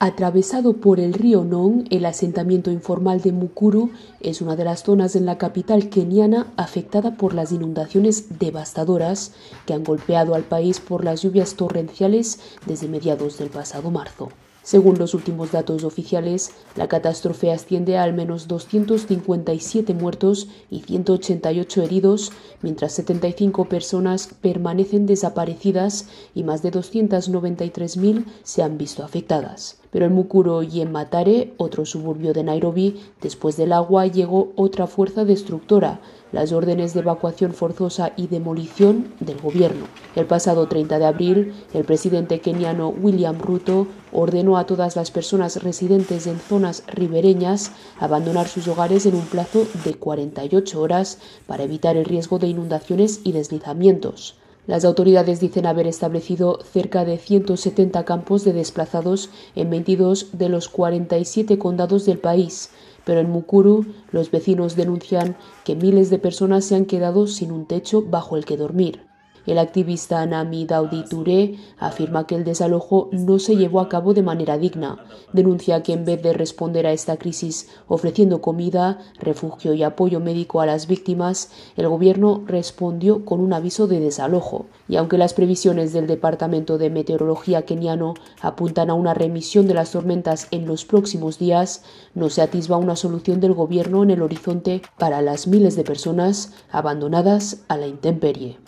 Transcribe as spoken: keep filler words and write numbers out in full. Atravesado por el río Non, el asentamiento informal de Mukuru es una de las zonas en la capital keniana afectada por las inundaciones devastadoras que han golpeado al país por las lluvias torrenciales desde mediados del pasado marzo. Según los últimos datos oficiales, la catástrofe asciende a al menos doscientos cincuenta y siete muertos y ciento ochenta y ocho heridos, mientras setenta y cinco personas permanecen desaparecidas y más de doscientos noventa y tres mil se han visto afectadas. Pero en Mukuru y en Matare, otro suburbio de Nairobi, después del agua llegó otra fuerza destructora, las órdenes de evacuación forzosa y demolición del gobierno. El pasado treinta de abril, el presidente keniano William Ruto ordenó a todas las personas residentes en zonas ribereñas abandonar sus hogares en un plazo de cuarenta y ocho horas para evitar el riesgo de inundaciones y deslizamientos. Las autoridades dicen haber establecido cerca de ciento setenta campos de desplazados en veintidós de los cuarenta y siete condados del país, pero en Mukuru los vecinos denuncian que miles de personas se han quedado sin un techo bajo el que dormir. El activista Nami Daudi Touré afirma que el desalojo no se llevó a cabo de manera digna. Denuncia que en vez de responder a esta crisis ofreciendo comida, refugio y apoyo médico a las víctimas, el gobierno respondió con un aviso de desalojo. Y aunque las previsiones del Departamento de Meteorología keniano apuntan a una remisión de las tormentas en los próximos días, no se atisba una solución del gobierno en el horizonte para las miles de personas abandonadas a la intemperie.